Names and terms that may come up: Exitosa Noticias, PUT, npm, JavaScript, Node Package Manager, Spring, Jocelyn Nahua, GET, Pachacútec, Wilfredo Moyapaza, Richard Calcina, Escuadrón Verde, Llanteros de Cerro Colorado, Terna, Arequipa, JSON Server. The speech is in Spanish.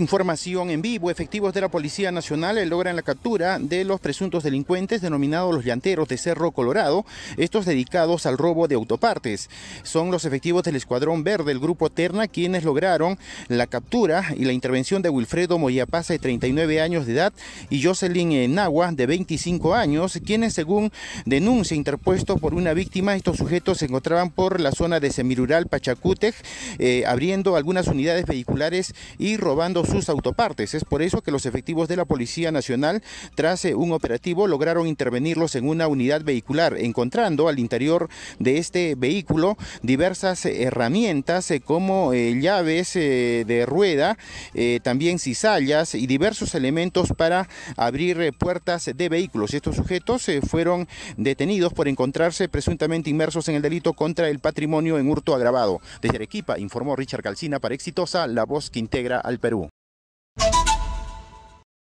Información en vivo. Efectivos de la Policía Nacional logran la captura de los presuntos delincuentes denominados los Llanteros de Cerro Colorado, estos dedicados al robo de autopartes. Son los efectivos del Escuadrón Verde, el grupo Terna, quienes lograron la captura y la intervención de Wilfredo Moyapaza, de 39 años de edad, y Jocelyn Nahua, de 25 años, quienes, según denuncia interpuesto por una víctima, estos sujetos se encontraban por la zona de Semirural, Pachacútec, abriendo algunas unidades vehiculares y robando sus autopartes. Es por eso que los efectivos de la Policía Nacional, tras un operativo, lograron intervenirlos en una unidad vehicular, encontrando al interior de este vehículo diversas herramientas como llaves de rueda, también cizallas y diversos elementos para abrir puertas de vehículos. Estos sujetos fueron detenidos por encontrarse presuntamente inmersos en el delito contra el patrimonio en hurto agravado. Desde Arequipa informó Richard Calcina para Exitosa, la voz que integra al Perú.